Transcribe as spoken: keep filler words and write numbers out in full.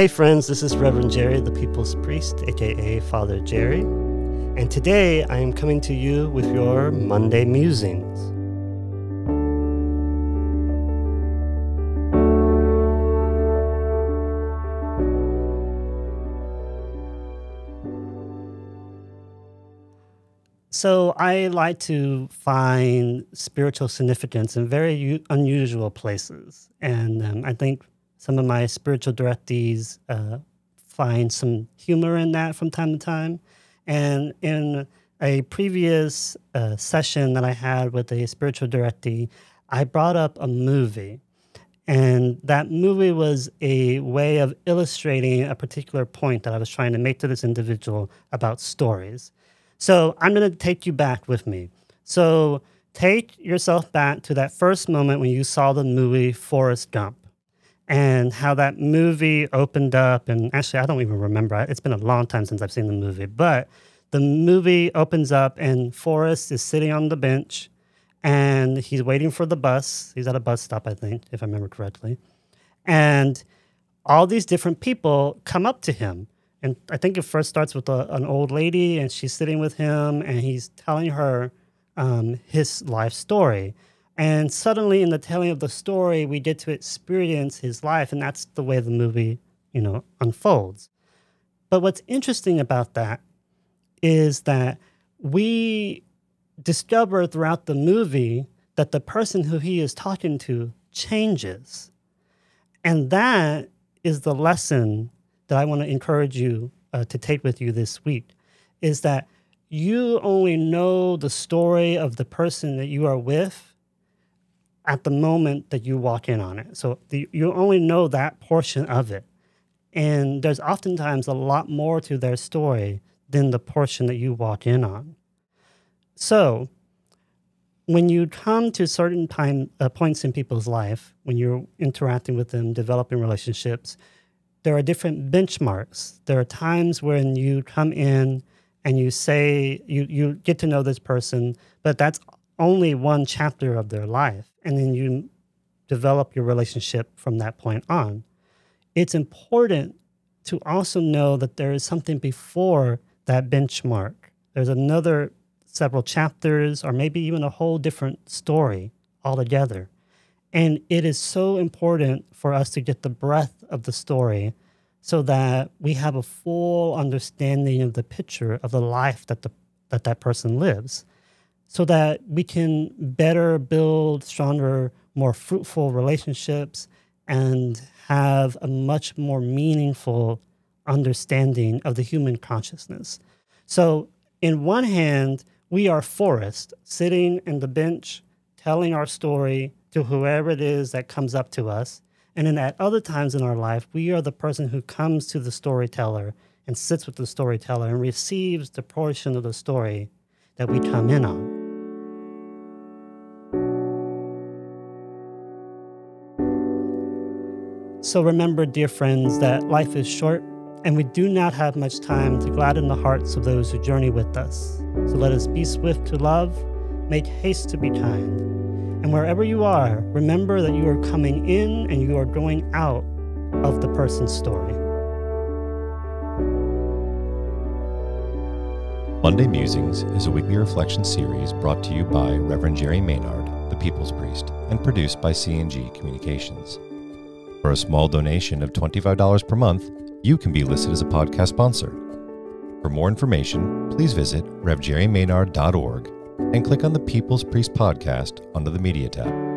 Hey friends, this is Reverend Jerry, the People's Priest, aka Father Jerry, and today I am coming to you with your Monday Musings. So I like to find spiritual significance in very unusual places, and um, I think some of my spiritual directees uh, find some humor in that from time to time. And in a previous uh, session that I had with a spiritual directee, I brought up a movie, and that movie was a way of illustrating a particular point that I was trying to make to this individual about stories. So I'm going to take you back with me. So take yourself back to that first moment when you saw the movie Forrest Gump and how that movie opened up. And actually, I don't even remember. It's been a long time since I've seen the movie. But the movie opens up and Forrest is sitting on the bench and he's waiting for the bus. He's at a bus stop, I think, if I remember correctly. And all these different people come up to him. And I think it first starts with a, an old lady, and she's sitting with him, and he's telling her um, his life story. And suddenly, in the telling of the story, we get to experience his life, and that's the way the movie, you know, unfolds. But what's interesting about that is that we discover throughout the movie that the person who he is talking to changes. And that is the lesson that I want to encourage you uh, to take with you this week, is that you only know the story of the person that you are with at the moment that you walk in on it. So the, you only know that portion of it. And there's oftentimes a lot more to their story than the portion that you walk in on. So when you come to certain time, uh, points in people's life, when you're interacting with them, developing relationships, there are different benchmarks. There are times when you come in and you say, you, you get to know this person, but that's only one chapter of their life. And then you develop your relationship from that point on. It's important to also know that there is something before that benchmark. There's another several chapters, or maybe even a whole different story altogether. And it is so important for us to get the breadth of the story so that we have a full understanding of the picture of the life that the, that, that person lives, so that we can better build stronger, more fruitful relationships and have a much more meaningful understanding of the human consciousness. So in one hand, we are Forrest, sitting in the bench, telling our story to whoever it is that comes up to us. And then at other times in our life, we are the person who comes to the storyteller and sits with the storyteller and receives the portion of the story that we come in on. So remember, dear friends, that life is short and we do not have much time to gladden the hearts of those who journey with us. So let us be swift to love, make haste to be kind. And wherever you are, remember that you are coming in and you are going out of the person's story. Monday Musings is a weekly reflection series brought to you by Reverend Jerry Maynard, the People's Priest, and produced by C N G Communications. For a small donation of twenty-five dollars per month, you can be listed as a podcast sponsor. For more information, please visit Rev Jerry Maynard dot org and click on the People's Priest Podcast under the Media tab.